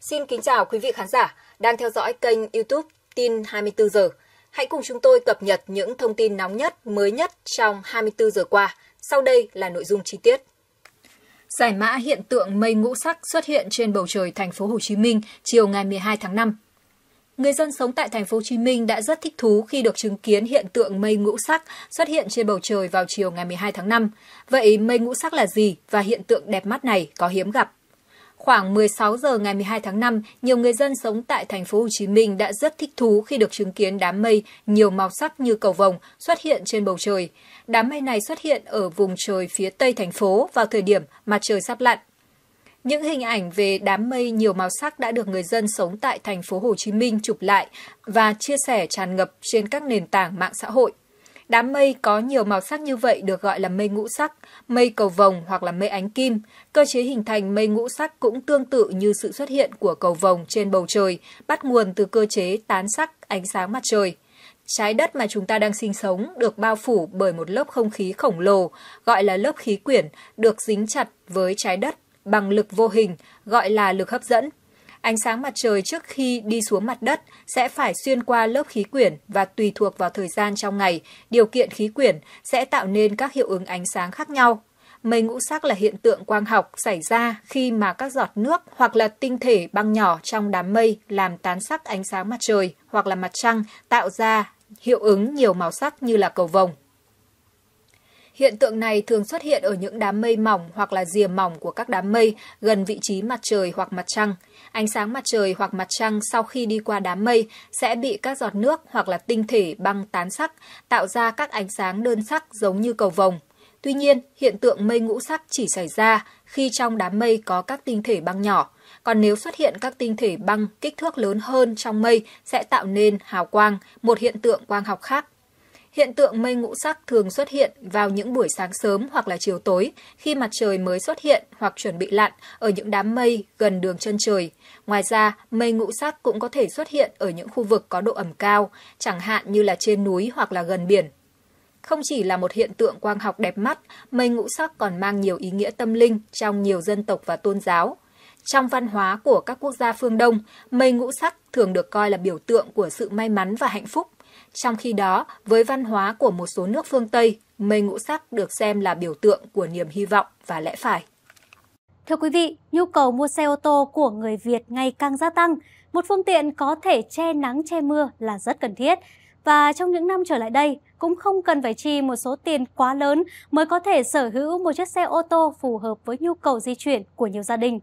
Xin kính chào quý vị khán giả đang theo dõi kênh YouTube Tin24h. Hãy cùng chúng tôi cập nhật những thông tin nóng nhất, mới nhất trong 24 giờ qua. Sau đây là nội dung chi tiết. Giải mã hiện tượng mây ngũ sắc xuất hiện trên bầu trời thành phố Hồ Chí Minh chiều ngày 12 tháng 5. Người dân sống tại thành phố Hồ Chí Minh đã rất thích thú khi được chứng kiến hiện tượng mây ngũ sắc xuất hiện trên bầu trời vào chiều ngày 12 tháng 5. Vậy mây ngũ sắc là gì và hiện tượng đẹp mắt này có hiếm gặp? Khoảng 16 giờ ngày 12 tháng 5, nhiều người dân sống tại thành phố Hồ Chí Minh đã rất thích thú khi được chứng kiến đám mây nhiều màu sắc như cầu vồng xuất hiện trên bầu trời. Đám mây này xuất hiện ở vùng trời phía tây thành phố vào thời điểm mặt trời sắp lặn. Những hình ảnh về đám mây nhiều màu sắc đã được người dân sống tại thành phố Hồ Chí Minh chụp lại và chia sẻ tràn ngập trên các nền tảng mạng xã hội. Đám mây có nhiều màu sắc như vậy được gọi là mây ngũ sắc, mây cầu vồng hoặc là mây ánh kim. Cơ chế hình thành mây ngũ sắc cũng tương tự như sự xuất hiện của cầu vồng trên bầu trời, bắt nguồn từ cơ chế tán sắc ánh sáng mặt trời. Trái đất mà chúng ta đang sinh sống được bao phủ bởi một lớp không khí khổng lồ, gọi là lớp khí quyển, được dính chặt với trái đất bằng lực vô hình, gọi là lực hấp dẫn. Ánh sáng mặt trời trước khi đi xuống mặt đất sẽ phải xuyên qua lớp khí quyển và tùy thuộc vào thời gian trong ngày, điều kiện khí quyển sẽ tạo nên các hiệu ứng ánh sáng khác nhau. Mây ngũ sắc là hiện tượng quang học xảy ra khi mà các giọt nước hoặc là tinh thể băng nhỏ trong đám mây làm tán sắc ánh sáng mặt trời hoặc là mặt trăng tạo ra hiệu ứng nhiều màu sắc như là cầu vồng. Hiện tượng này thường xuất hiện ở những đám mây mỏng hoặc là rìa mỏng của các đám mây gần vị trí mặt trời hoặc mặt trăng. Ánh sáng mặt trời hoặc mặt trăng sau khi đi qua đám mây sẽ bị các giọt nước hoặc là tinh thể băng tán sắc, tạo ra các ánh sáng đơn sắc giống như cầu vồng. Tuy nhiên, hiện tượng mây ngũ sắc chỉ xảy ra khi trong đám mây có các tinh thể băng nhỏ. Còn nếu xuất hiện các tinh thể băng kích thước lớn hơn trong mây sẽ tạo nên hào quang, một hiện tượng quang học khác. Hiện tượng mây ngũ sắc thường xuất hiện vào những buổi sáng sớm hoặc là chiều tối khi mặt trời mới xuất hiện hoặc chuẩn bị lặn ở những đám mây gần đường chân trời. Ngoài ra, mây ngũ sắc cũng có thể xuất hiện ở những khu vực có độ ẩm cao, chẳng hạn như là trên núi hoặc là gần biển. Không chỉ là một hiện tượng quang học đẹp mắt, mây ngũ sắc còn mang nhiều ý nghĩa tâm linh trong nhiều dân tộc và tôn giáo. Trong văn hóa của các quốc gia phương Đông, mây ngũ sắc thường được coi là biểu tượng của sự may mắn và hạnh phúc. Trong khi đó, với văn hóa của một số nước phương Tây, mây ngũ sắc được xem là biểu tượng của niềm hy vọng và lẽ phải. Thưa quý vị, nhu cầu mua xe ô tô của người Việt ngày càng gia tăng. Một phương tiện có thể che nắng, che mưa là rất cần thiết. Và trong những năm trở lại đây, cũng không cần phải chi một số tiền quá lớn mới có thể sở hữu một chiếc xe ô tô phù hợp với nhu cầu di chuyển của nhiều gia đình.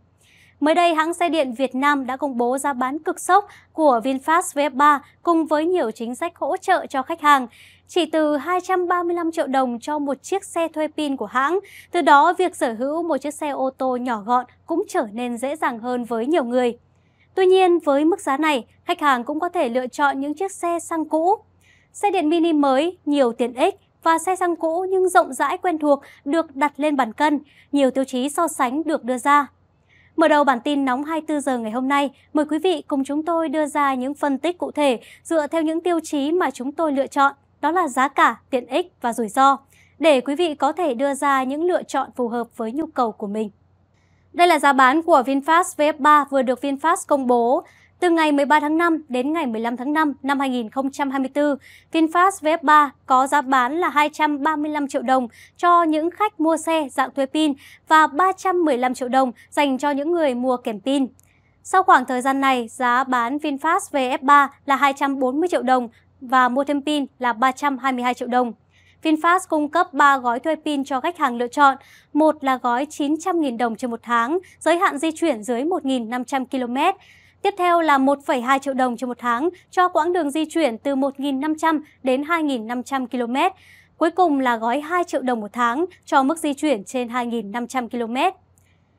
Mới đây, hãng xe điện Việt Nam đã công bố giá bán cực sốc của VinFast VF3 cùng với nhiều chính sách hỗ trợ cho khách hàng. Chỉ từ 235 triệu đồng cho một chiếc xe thuê pin của hãng, từ đó việc sở hữu một chiếc xe ô tô nhỏ gọn cũng trở nên dễ dàng hơn với nhiều người. Tuy nhiên, với mức giá này, khách hàng cũng có thể lựa chọn những chiếc xe xăng cũ. Xe điện mini mới, nhiều tiện ích và xe xăng cũ nhưng rộng rãi quen thuộc được đặt lên bàn cân, nhiều tiêu chí so sánh được đưa ra. Mở đầu bản tin nóng 24 giờ ngày hôm nay, mời quý vị cùng chúng tôi đưa ra những phân tích cụ thể dựa theo những tiêu chí mà chúng tôi lựa chọn, đó là giá cả, tiện ích và rủi ro, để quý vị có thể đưa ra những lựa chọn phù hợp với nhu cầu của mình. Đây là giá bán của VinFast VF3 vừa được VinFast công bố. Từ ngày 13 tháng 5 đến ngày 15 tháng 5 năm 2024, VinFast VF3 có giá bán là 235 triệu đồng cho những khách mua xe dạng thuê pin và 315 triệu đồng dành cho những người mua kèm pin. Sau khoảng thời gian này, giá bán VinFast VF3 là 240 triệu đồng và mua thêm pin là 322 triệu đồng. VinFast cung cấp 3 gói thuê pin cho khách hàng lựa chọn. Một là gói 900.000 đồng trên một tháng, giới hạn di chuyển dưới 1.500 km. Tiếp theo là 1,2 triệu đồng trên một tháng cho quãng đường di chuyển từ 1.500 đến 2.500 km. Cuối cùng là gói 2 triệu đồng một tháng cho mức di chuyển trên 2.500 km.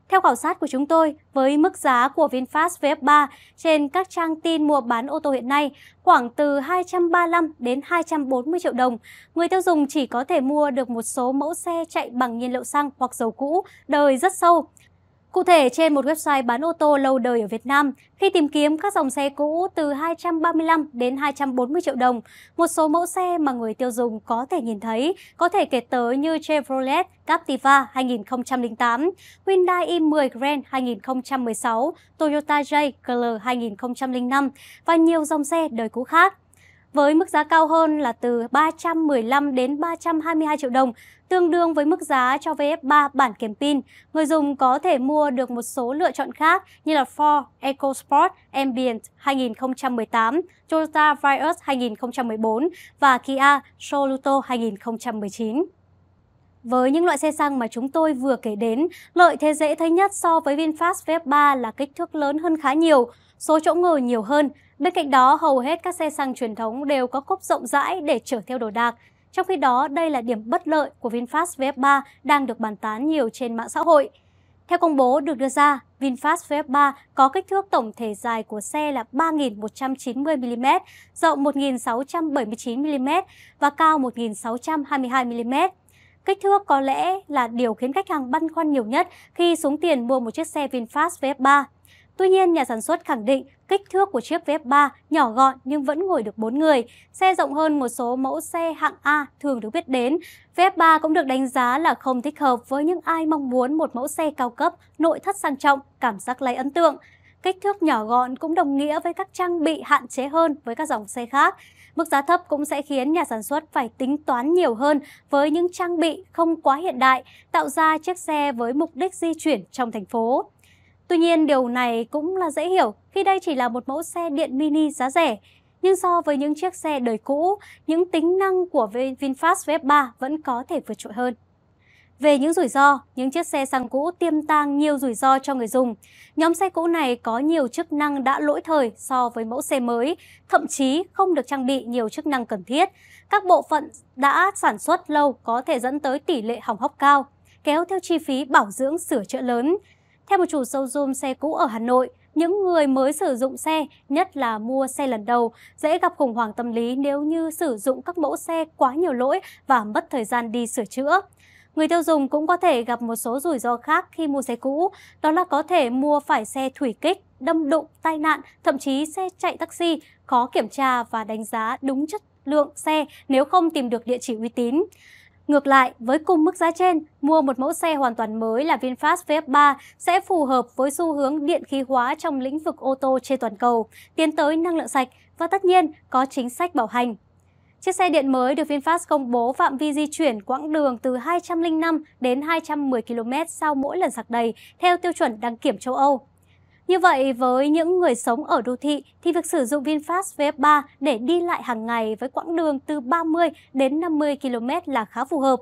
Theo khảo sát của chúng tôi, với mức giá của VinFast VF3 trên các trang tin mua bán ô tô hiện nay khoảng từ 235 đến 240 triệu đồng, người tiêu dùng chỉ có thể mua được một số mẫu xe chạy bằng nhiên liệu xăng hoặc dầu cũ, đời rất sâu. Cụ thể, trên một website bán ô tô lâu đời ở Việt Nam, khi tìm kiếm các dòng xe cũ từ 235 đến 240 triệu đồng, một số mẫu xe mà người tiêu dùng có thể nhìn thấy có thể kể tới như Chevrolet Captiva 2008, Hyundai i10 Grand 2016, Toyota J-Colour 2005 và nhiều dòng xe đời cũ khác. Với mức giá cao hơn là từ 315 đến 322 triệu đồng, tương đương với mức giá cho VF3 bản kèm pin, người dùng có thể mua được một số lựa chọn khác như là Ford EcoSport Ambient 2018, Toyota Vios 2014 và Kia Sorento 2019. Với những loại xe xăng mà chúng tôi vừa kể đến, lợi thế dễ thấy nhất so với VinFast VF3 là kích thước lớn hơn khá nhiều, số chỗ ngồi nhiều hơn. Bên cạnh đó, hầu hết các xe xăng truyền thống đều có cốp rộng rãi để chở theo đồ đạc. Trong khi đó, đây là điểm bất lợi của VinFast VF3 đang được bàn tán nhiều trên mạng xã hội. Theo công bố được đưa ra, VinFast VF3 có kích thước tổng thể dài của xe là 3.190mm, rộng 1.679mm và cao 1.622mm. Kích thước có lẽ là điều khiến khách hàng băn khoăn nhiều nhất khi xuống tiền mua một chiếc xe VinFast VF3. Tuy nhiên, nhà sản xuất khẳng định kích thước của chiếc VF3 nhỏ gọn nhưng vẫn ngồi được 4 người. Xe rộng hơn một số mẫu xe hạng A thường được biết đến, VF3 cũng được đánh giá là không thích hợp với những ai mong muốn một mẫu xe cao cấp, nội thất sang trọng, cảm giác lay ấn tượng. Kích thước nhỏ gọn cũng đồng nghĩa với các trang bị hạn chế hơn với các dòng xe khác. Mức giá thấp cũng sẽ khiến nhà sản xuất phải tính toán nhiều hơn với những trang bị không quá hiện đại, tạo ra chiếc xe với mục đích di chuyển trong thành phố. Tuy nhiên, điều này cũng là dễ hiểu khi đây chỉ là một mẫu xe điện mini giá rẻ. Nhưng so với những chiếc xe đời cũ, những tính năng của VinFast VF3 vẫn có thể vượt trội hơn. Về những rủi ro, những chiếc xe xăng cũ tiêm tàng nhiều rủi ro cho người dùng. Nhóm xe cũ này có nhiều chức năng đã lỗi thời so với mẫu xe mới, thậm chí không được trang bị nhiều chức năng cần thiết. Các bộ phận đã sản xuất lâu có thể dẫn tới tỷ lệ hỏng hóc cao, kéo theo chi phí bảo dưỡng sửa chữa lớn. Theo một chủ showroom xe cũ ở Hà Nội, những người mới sử dụng xe, nhất là mua xe lần đầu, dễ gặp khủng hoảng tâm lý nếu như sử dụng các mẫu xe quá nhiều lỗi và mất thời gian đi sửa chữa. Người tiêu dùng cũng có thể gặp một số rủi ro khác khi mua xe cũ, đó là có thể mua phải xe thủy kích, đâm đụng, tai nạn, thậm chí xe chạy taxi, khó kiểm tra và đánh giá đúng chất lượng xe nếu không tìm được địa chỉ uy tín. Ngược lại, với cùng mức giá trên, mua một mẫu xe hoàn toàn mới là VinFast VF3 sẽ phù hợp với xu hướng điện khí hóa trong lĩnh vực ô tô trên toàn cầu, tiến tới năng lượng sạch và tất nhiên có chính sách bảo hành. Chiếc xe điện mới được VinFast công bố phạm vi di chuyển quãng đường từ 205 đến 210 km sau mỗi lần sạc đầy, theo tiêu chuẩn đăng kiểm châu Âu. Như vậy, với những người sống ở đô thị thì việc sử dụng VinFast VF3 để đi lại hàng ngày với quãng đường từ 30 đến 50 km là khá phù hợp.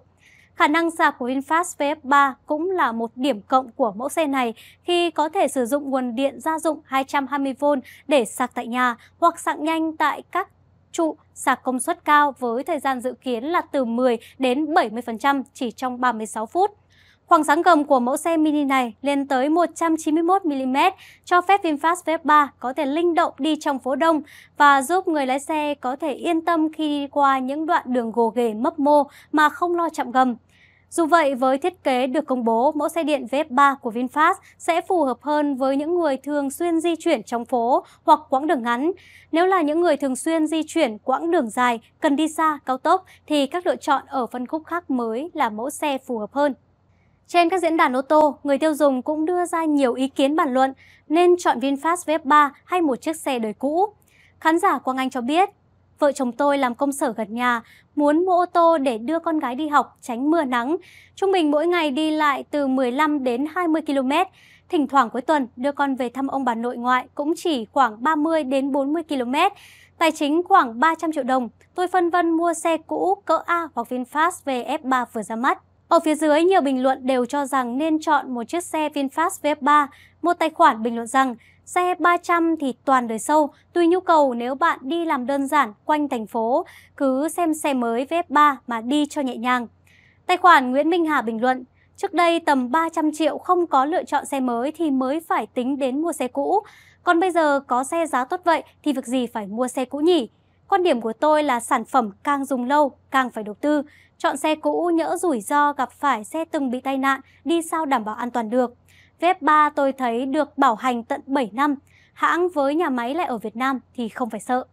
Khả năng sạc của VinFast VF3 cũng là một điểm cộng của mẫu xe này khi có thể sử dụng nguồn điện gia dụng 220V để sạc tại nhà hoặc sạc nhanh tại các trụ sạc công suất cao với thời gian dự kiến là từ 10 đến 70% chỉ trong 36 phút. Khoảng sáng gầm của mẫu xe mini này lên tới 191mm, cho phép VinFast VF3 có thể linh động đi trong phố đông và giúp người lái xe có thể yên tâm khi đi qua những đoạn đường gồ ghề mấp mô mà không lo chạm gầm. Dù vậy, với thiết kế được công bố, mẫu xe điện VF3 của VinFast sẽ phù hợp hơn với những người thường xuyên di chuyển trong phố hoặc quãng đường ngắn. Nếu là những người thường xuyên di chuyển quãng đường dài, cần đi xa, cao tốc, thì các lựa chọn ở phân khúc khác mới là mẫu xe phù hợp hơn. Trên các diễn đàn ô tô, người tiêu dùng cũng đưa ra nhiều ý kiến bàn luận nên chọn VinFast VF3 hay một chiếc xe đời cũ. Khán giả Quang Anh cho biết, vợ chồng tôi làm công sở gần nhà, muốn mua ô tô để đưa con gái đi học tránh mưa nắng. Trung bình mỗi ngày đi lại từ 15 đến 20 km. Thỉnh thoảng cuối tuần đưa con về thăm ông bà nội ngoại cũng chỉ khoảng 30 đến 40 km. Tài chính khoảng 300 triệu đồng. Tôi phân vân mua xe cũ cỡ A hoặc VinFast VF3 vừa ra mắt. Ở phía dưới, nhiều bình luận đều cho rằng nên chọn một chiếc xe VinFast VF3. Một tài khoản bình luận rằng, xe 300 thì toàn đời sâu, tùy nhu cầu nếu bạn đi làm đơn giản quanh thành phố, cứ xem xe mới VF3 mà đi cho nhẹ nhàng. Tài khoản Nguyễn Minh Hà bình luận, trước đây tầm 300 triệu không có lựa chọn xe mới thì mới phải tính đến mua xe cũ, còn bây giờ có xe giá tốt vậy thì việc gì phải mua xe cũ nhỉ? Quan điểm của tôi là sản phẩm càng dùng lâu, càng phải đầu tư. Chọn xe cũ nhỡ rủi ro gặp phải xe từng bị tai nạn, đi sao đảm bảo an toàn được. VF3 tôi thấy được bảo hành tận 7 năm, hãng với nhà máy lại ở Việt Nam thì không phải sợ.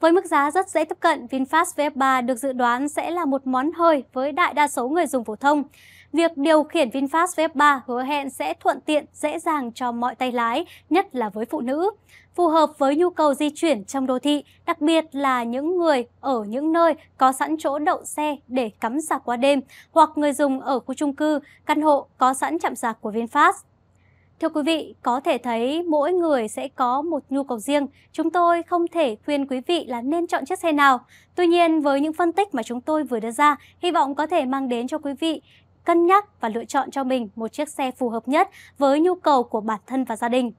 Với mức giá rất dễ tiếp cận, VinFast VF3 được dự đoán sẽ là một món hời với đại đa số người dùng phổ thông. Việc điều khiển VinFast VF3 hứa hẹn sẽ thuận tiện, dễ dàng cho mọi tay lái, nhất là với phụ nữ. Phù hợp với nhu cầu di chuyển trong đô thị, đặc biệt là những người ở những nơi có sẵn chỗ đậu xe để cắm sạc qua đêm, hoặc người dùng ở khu chung cư, căn hộ có sẵn trạm sạc của VinFast. Thưa quý vị, có thể thấy mỗi người sẽ có một nhu cầu riêng. Chúng tôi không thể khuyên quý vị là nên chọn chiếc xe nào. Tuy nhiên, với những phân tích mà chúng tôi vừa đưa ra, hy vọng có thể mang đến cho quý vị cân nhắc và lựa chọn cho mình một chiếc xe phù hợp nhất với nhu cầu của bản thân và gia đình.